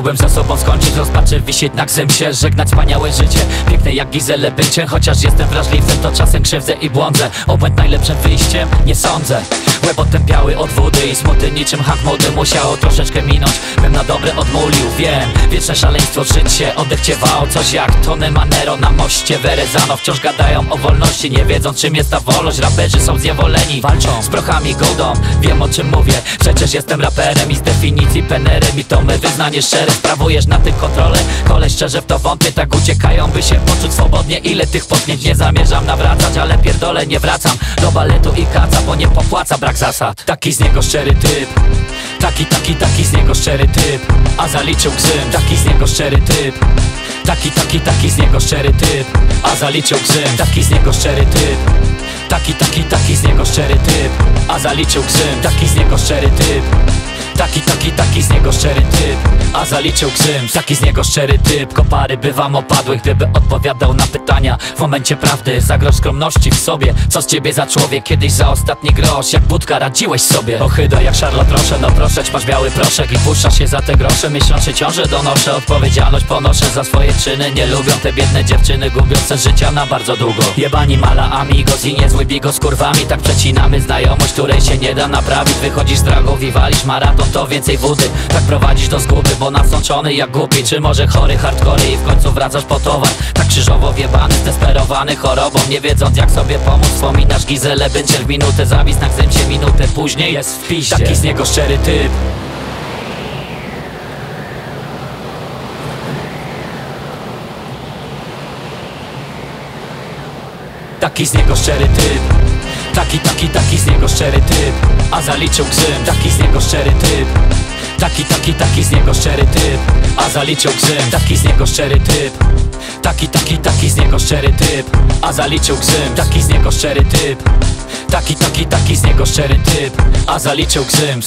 Chciałbym za sobą skończyć rozpaczy, wisieć na Gzymsie, żegnać wspaniałe życie. Piękne jak Gizele bycie, chociaż jestem wrażliwcem, to czasem krzywdzę i błądzę. Obłęd najlepszym wyjściem? Nie sądzę. Łeb otępiały od wody i smutny niczym hak młody musiało troszeczkę minąć, bym na dobre odmulił. Wiem, wieczne szaleństwo, życie odechciewało coś jak Tony Manero na moście Berezano. Wciąż gadają o wolności, nie wiedząc czym jest ta wolność. Raperzy są zniewoleni, walczą z prochami goldą. Wiem o czym mówię, przecież jestem raperem i z definicji penerem. I to my wyznanie szczere, sprawujesz na tym kontrolę. Koleś szczerze w to wątpię, tak uciekają by się poczuć swobodnie. Ile tych potknięć nie zamierzam nawracać, ale pierdolę nie wracam do baletu i kaca, bo nie popłaca brak zasad. Taki z niego szczery typ, taki z niego szczery typ, a zaliczył Gzyms. Taki z niego szczery typ, taki z niego szczery typ, a zaliczył Gzyms. Taki z niego szczery typ, taki z niego szczery typ, a zaliczył Gzyms. Taki z niego szczery typ, taki z niego szczery typ, a zaliczył Gzyms. Taki z niego szczery typ, kopary bywam opadły, gdyby odpowiadał na pytania w momencie prawdy. Zagroż skromności w sobie, co z ciebie za człowiek? Kiedyś za ostatni grosz, jak budka radziłeś sobie. Ohyda jak szarlot proszę, no proszę, masz biały proszek i puszczasz się za te grosze. Miesiączne ciąże donoszę, odpowiedzialność ponoszę za swoje czyny. Nie lubią te biedne dziewczyny, gubiące życia na bardzo długo. Jebani mala amigos i niezły bigos z kurwami. Tak przecinamy znajomość, której się nie da naprawić. Wychodzisz z dragów i walisz maraton, to więcej wody. Tak prowadzisz do zguby, bo nasączony jak głupi, czy może chory, hardcore i w końcu wracasz po towar. Tak krzyżowo wiebany, zdesperowany chorobą, nie wiedząc jak sobie pomóc. Wspominasz Gizelę, będzie w minutę, zawis na Gzymsie minutę później jest w piździe. Taki z niego szczery typ, taki z niego szczery typ, taki z niego szczery typ, a zaliczył Gzyms. Taki z niego szczery typ, taki z niego szczery typ, a zaliczył Gzyms. Taki z niego szczery typ, taki z niego szczery typ, a zaliczył Gzyms. Taki z niego szczery typ, taki z niego szczery typ, a zaliczył Gzyms.